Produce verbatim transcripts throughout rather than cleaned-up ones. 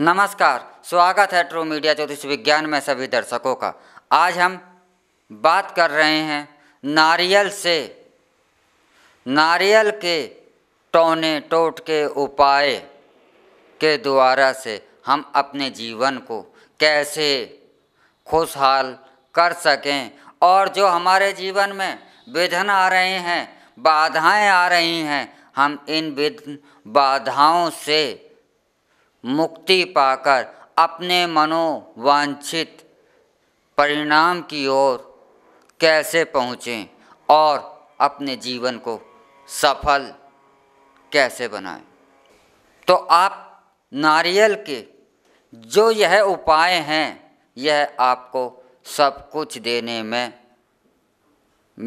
नमस्कार, स्वागत है ट्रू मीडिया ज्योतिष विज्ञान में सभी दर्शकों का। आज हम बात कर रहे हैं नारियल से, नारियल के टोने टोटके उपाय के द्वारा से हम अपने जीवन को कैसे खुशहाल कर सकें और जो हमारे जीवन में विघ्न आ रहे हैं, बाधाएं आ रही हैं, हम इन विघ्न बाधाओं से मुक्ति पाकर अपने मनोवांछित परिणाम की ओर कैसे पहुँचें और अपने जीवन को सफल कैसे बनाएं। तो आप नारियल के जो यह उपाय हैं, यह आपको सब कुछ देने में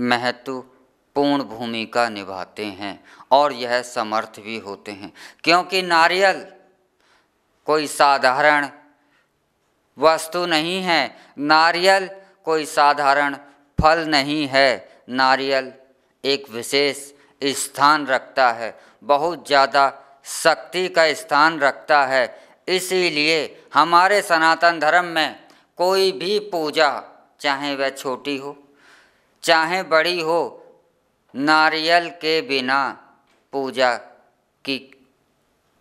महत्वपूर्ण भूमिका निभाते हैं और यह समर्थ भी होते हैं, क्योंकि नारियल कोई साधारण वस्तु नहीं है, नारियल कोई साधारण फल नहीं है। नारियल एक विशेष स्थान रखता है, बहुत ज़्यादा शक्ति का स्थान रखता है। इसीलिए हमारे सनातन धर्म में कोई भी पूजा, चाहे वह छोटी हो चाहे बड़ी हो, नारियल के बिना पूजा की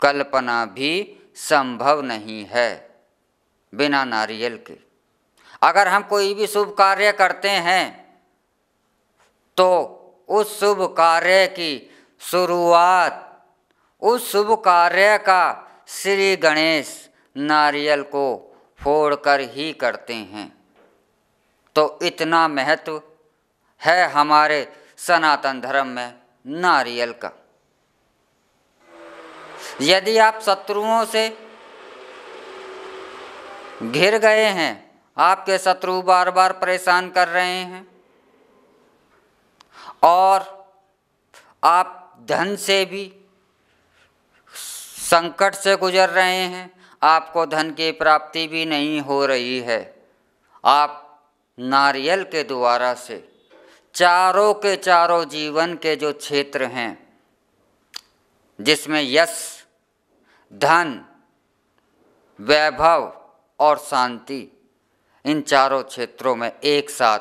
कल्पना भी संभव नहीं है। बिना नारियल के अगर हम कोई भी शुभ कार्य करते हैं तो उस शुभ कार्य की शुरुआत, उस शुभ कार्य का श्री गणेश नारियल को फोड़कर ही करते हैं। तो इतना महत्व है हमारे सनातन धर्म में नारियल का। यदि आप शत्रुओं से घिर गए हैं, आपके शत्रु बार बार परेशान कर रहे हैं और आप धन से भी संकट से गुजर रहे हैं, आपको धन की प्राप्ति भी नहीं हो रही है, आप नारियल के द्वारा से चारों के चारों जीवन के जो क्षेत्र हैं, जिसमें यश, धन, वैभव और शांति, इन चारों क्षेत्रों में एक साथ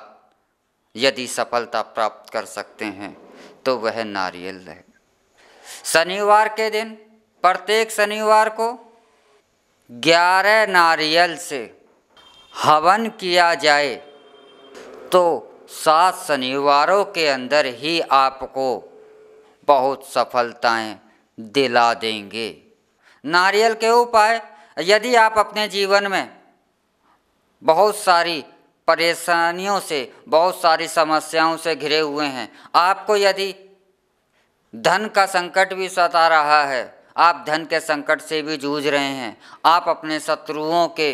यदि सफलता प्राप्त कर सकते हैं तो वह नारियल है। शनिवार के दिन, प्रत्येक शनिवार को ग्यारह नारियल से हवन किया जाए तो सात शनिवारों के अंदर ही आपको बहुत सफलताएं दिला देंगे। नारियल के उपाय यदि आप अपने जीवन में बहुत सारी परेशानियों से, बहुत सारी समस्याओं से घिरे हुए हैं, आपको यदि धन का संकट भी सता रहा है, आप धन के संकट से भी जूझ रहे हैं, आप अपने शत्रुओं के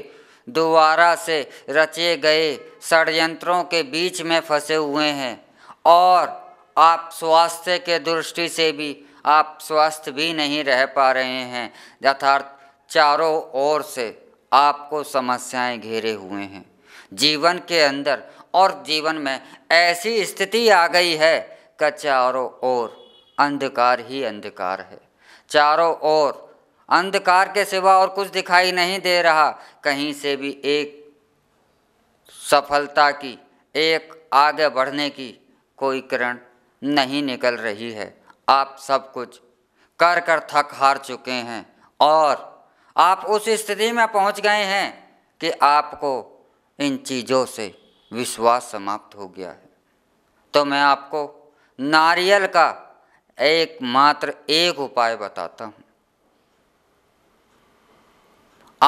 द्वारा से रचे गए षड्यंत्रों के बीच में फंसे हुए हैं और आप स्वास्थ्य के दृष्टि से भी आप स्वस्थ भी नहीं रह पा रहे हैं, यथार्थ चारों ओर से आपको समस्याएं घेरे हुए हैं जीवन के अंदर और जीवन में ऐसी स्थिति आ गई है कि चारों ओर अंधकार ही अंधकार है, चारों ओर अंधकार के सिवा और कुछ दिखाई नहीं दे रहा। कहीं से भी एक सफलता की, एक आगे बढ़ने की कोई किरण नहीं निकल रही है। आप सब कुछ कर कर थक हार चुके हैं और आप उस स्थिति में पहुंच गए हैं कि आपको इन चीज़ों से विश्वास समाप्त हो गया है। तो मैं आपको नारियल का एक मात्र एक उपाय बताता हूं।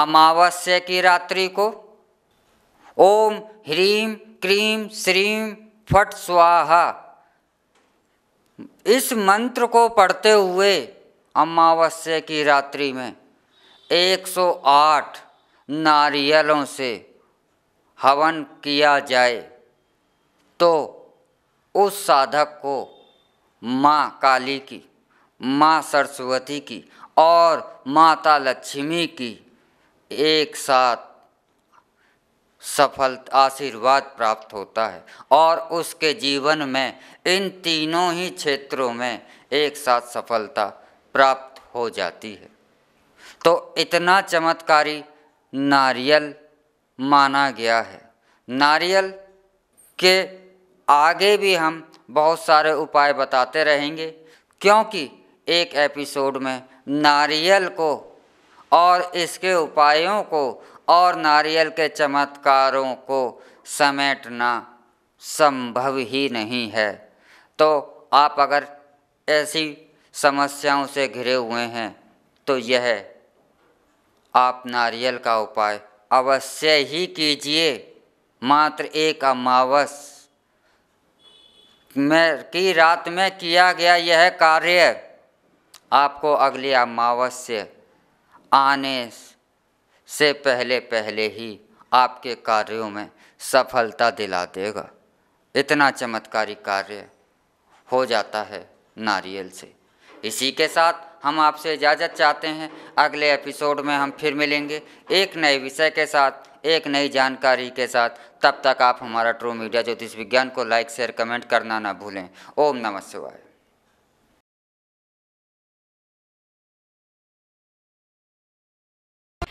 अमावस्या की रात्रि को ओम ह्रीम क्रीम श्रीम फट स्वाहा, इस मंत्र को पढ़ते हुए अमावस्या की रात्रि में एक सौ आठ नारियलों से हवन किया जाए तो उस साधक को माँ काली की, माँ सरस्वती की और माता लक्ष्मी की एक साथ सफल आशीर्वाद प्राप्त होता है और उसके जीवन में इन तीनों ही क्षेत्रों में एक साथ सफलता प्राप्त हो जाती है। तो इतना चमत्कारी नारियल माना गया है। नारियल के आगे भी हम बहुत सारे उपाय बताते रहेंगे, क्योंकि एक एपिसोड में नारियल को और इसके उपायों को और नारियल के चमत्कारों को समेटना संभव ही नहीं है। तो आप अगर ऐसी समस्याओं से घिरे हुए हैं तो यह आप नारियल का उपाय अवश्य ही कीजिए। मात्र एक अमावस में की रात में किया गया यह कार्य आपको अगली अमावस्या आने से पहले पहले ही आपके कार्यों में सफलता दिला देगा। इतना चमत्कारी कार्य हो जाता है नारियल से। इसी के साथ हम आपसे इजाज़त चाहते हैं। अगले एपिसोड में हम फिर मिलेंगे एक नए विषय के साथ, एक नई जानकारी के साथ। तब तक आप हमारा ट्रू मीडिया ज्योतिष विज्ञान को लाइक शेयर कमेंट करना ना भूलें। ओम नमः शिवाय।